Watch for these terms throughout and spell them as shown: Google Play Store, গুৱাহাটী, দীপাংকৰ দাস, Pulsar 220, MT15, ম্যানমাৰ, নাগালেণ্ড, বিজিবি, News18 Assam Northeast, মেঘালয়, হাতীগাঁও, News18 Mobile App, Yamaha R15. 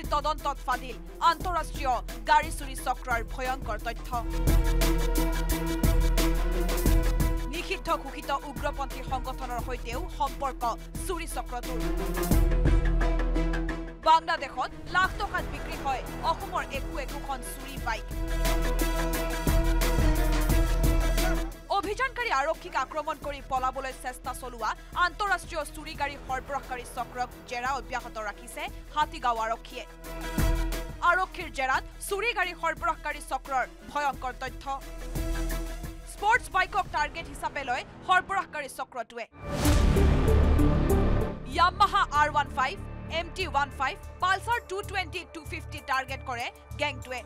বিজিবিৰ তদন্তত ফাদিল আন্তৰাষ্ট্ৰীয় গাড়ী চুৰি চক্ৰৰ ভয়ংকৰ তথ্য নিষিদ্ধ ঘোষিত উগ্ৰপন্থী সংগঠনৰ হৈতেও সম্পৰ্ক চুৰি চক্ৰটোৰ বাংলাদেশত লাখ টকাত বিক্ৰী হয় অসমৰ একোখন চুৰি বাইক অভিযানকাৰী আৰক্ষীক আক্ৰমণ কৰি পলাবলৈ চেষ্টা চলোৱা আন্তৰাষ্ট্ৰীয় চুৰি গাড়ী সৰবৰাহকাৰী চক্ৰক জেৰা অব্যাহত ৰাখিছে হাতীগাঁও আৰক্ষীয়ে আৰক্ষীৰ জেৰাত চুৰি গাড়ী সৰবৰাহকাৰী চক্ৰৰ ভয়ংকৰ তথ্য স্পৰ্টছ বাইকক টাৰ্গেট হিচাপে লৈ সৰবৰাহকাৰী চক্ৰটোৱে Yamaha R15 MT15 Pulsar 220 250 target কৰে গ্যাংটোৱে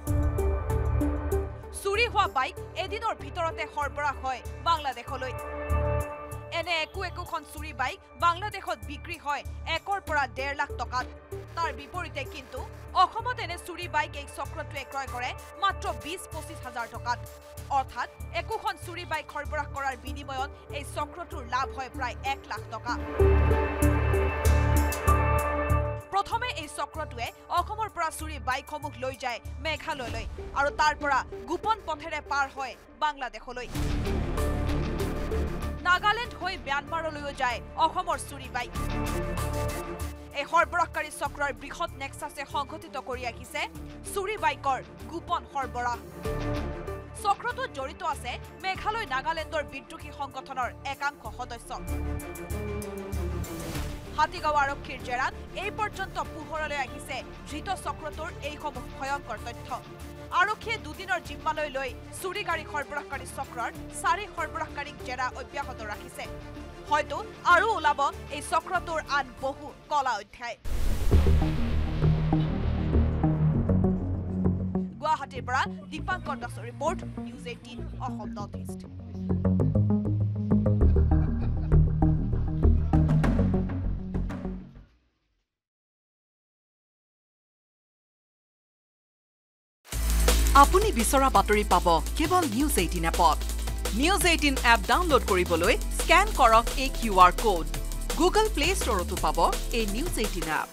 চুৰি হওয়া বাইক এদিনৰ ভিতৰতে সৰবৰাহ হয় বাংলাদেশলৈ এনে একোখন চুৰি বাইক বাংলাদেশত বিক্ৰী হয় একৰ পৰা 1.5 লাখ টকাত তাৰ বিপৰীতে কিন্তু অসমত এনে চুৰি বাইক এক চক্ৰটোৱে ক্ৰয় কৰে মাত্ৰ 20-25 হাজাৰ টকাত অৰ্থাৎ একোখন চুৰি বাইক সৰবৰাহ কৰাৰ বিনিময়ত এই চক্ৰটোৰ লাভ হয় প্ৰায় 1 লাখ টকা प्रथमे এই চক্ৰটোৱে অসমৰ পৰা চুৰি বাইকসমূহ লৈ যায় মেঘালয়লৈ আৰু তাৰ পৰা গোপন পথেৰে পাৰ হয় বাংলাদেশলৈ নাগালেণ্ড হৈ ম্যানমাৰলৈ যায় অসমৰ চুৰি বাইক এই সৰবৰাহকাৰী চক্ৰৰ বৃহৎ নেক্সাছে সংগঠিত কৰি ৰাখিছে চুৰি বাইকৰ গোপন সৰবৰাহ চক্ৰটো জড়িত আছে মেঘালয় নাগালেণ্ডৰ বিদ্ৰোহী সংগঠনৰ একাংশ সদস্য হাতীগাঁও আৰক্ষীৰ জেৰাত এই পৰ্যন্ত পোহৰলৈ আহিছে ধৃত চক্ৰটোৰ এই সমূহ ভয়ংকৰ তথ্য আৰক্ষীয়ে দুদিনৰ জিম্মালৈ লৈ চুৰি গাড়ী সৰবৰাহকাৰী চক্ৰৰ 4 সৰবৰাহকাৰীক জেৰা অব্যাহত ৰাখিছে হয়তো আৰু ওলাব এই চক্ৰটোৰ আন বহু কলা অধ্যায় গুৱাহাটীৰ পৰা দীপাংকৰ দাসৰ report news 18 Assam north east আপুনি বিচৰা বাতৰি পাব কেৱল নিউজ 18 এপত নিউজ 18 এপ ডাউনলোড কৰিবলৈ স্ক্যান কৰক এই QR code Google Play Store ত পাব এই নিউজ 18 এপ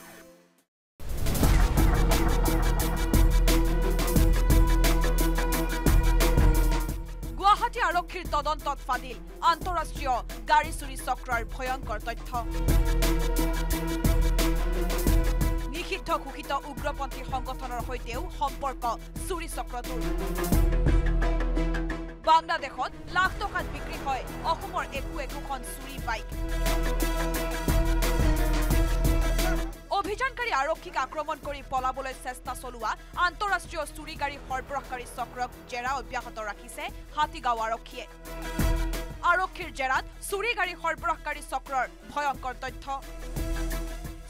গুৱাহাটী আৰক্ষীৰ তদন্তত ফাদিল আন্তৰাষ্ট্ৰীয় গাড়ী চুৰি চক্ৰৰ ভয়ংকৰ তথ্য নিষিদ্ধ ঘোষিত উগ্ৰপন্থী সংগঠনৰ হৈতেও সম্পৰ্ক চুৰি চক্ৰটোৰ বাংলাদেশত লাখ টকাত বিক্ৰী হয় অসমৰ একোখন চুৰি বাইক অভিযানকাৰী আৰক্ষীক আক্ৰমণ কৰি পলাবলৈ চেষ্টা চলোৱা আন্তৰাষ্ট্ৰীয় চুৰি গাড়ী সৰবৰাহকাৰী চক্ৰক জেৰা অব্যাহত ৰাখিছে হাতীগাঁও আৰক্ষীয়ে আৰক্ষীৰ জেৰাত চুৰি গাড়ী সৰবৰাহকাৰী চক্ৰৰ ভয়ংকৰ তথ্য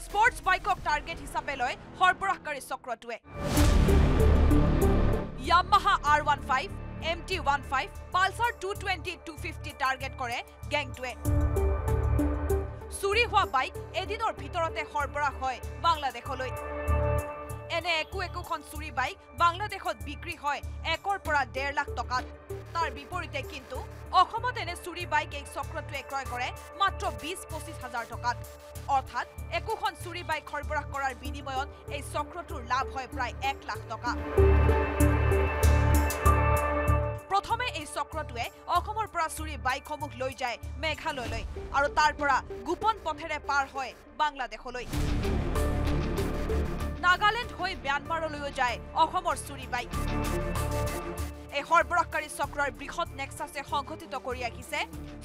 স্পৰ্টছ বাইকক টাৰ্গেট হিচাপে লৈ সৰবৰাহকাৰী চক্ৰটোৱে Yamaha R15 MT15 Pulsar 220 250 target কৰে গ্যাংটোৱে চুৰি হোৱা বাইক এদিনৰ ভিতৰতে সৰবৰাহ হয় বাংলাদেশলৈ এনে একোখন চুৰি বাইক বাংলাদেশত বিক্ৰী হয় একৰ পৰা 1.5 লাখ টকাত তাৰ বিপৰীতে কিন্তু অসমত এনে চুৰি বাইক এক চক্ৰটোৱে ক্ৰয় কৰে মাত্ৰ 20-25 হাজাৰ টকাত অৰ্থাৎ একোখন চুৰি বাইক সৰবৰাহ কৰাৰ বিনিময়ত এই চক্ৰটোৰ লাভ হয় প্ৰায় 1 লাখ টকা প্ৰথমে এই চক্ৰটোৱে অসমৰ পৰা চুৰি বাইকসমূহ লৈ যায় মেঘালয়লৈ আৰু তাৰ পৰা গোপন পথেৰে পাৰ হয় বাংলাদেশলৈ নাগালেণ্ড হৈ ম্যানমাৰলৈ যায় অসমৰ চুৰি বাইক এই সৰবৰাহকাৰী চক্ৰৰ বৃহৎ নেক্সাছে সংগঠিত কৰি ৰাখিছে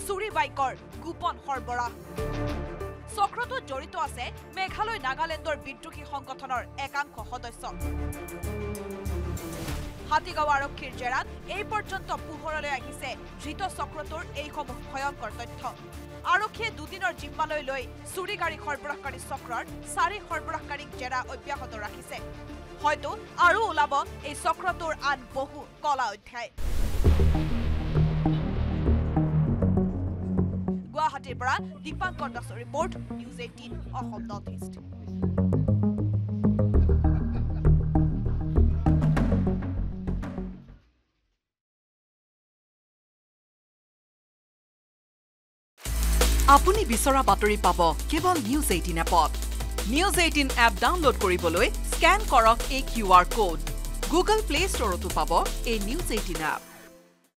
চুৰি বাইকৰ গোপন সৰবৰাহ চক্ৰটো জড়িত আছে মেঘালয় নাগালেণ্ডৰ বিদ্ৰোহী সংগঠনৰ একাংশ সদস্য হাতীগাঁও আৰক্ষীৰ জেৰাত এই পৰ্যন্ত পোহৰলৈ আহিছে ধৃত চক্ৰটোৰ এই সমূহ ভয়ংকৰ তথ্য আৰক্ষীয়ে দুদিনৰ জিম্মালৈ লৈ চুৰি গাড়ী সৰবৰাহকাৰী চক্ৰৰ 4 সৰবৰাহকাৰীক জেৰা অব্যাহত ৰাখিছে হয়তো আৰু ওলাব এই চক্ৰটোৰ আন বহু কলা অধ্যায় গুৱাহাটীৰ পৰা দীপাংকৰ দাসৰ report news 18 Assam north east আপুনি বিচৰা বাতৰি পাব কেৱল নিউজ 18 এপত News 18 app download koribole scan korok ei QR code Google Play Store tu pabo ei News 18 app.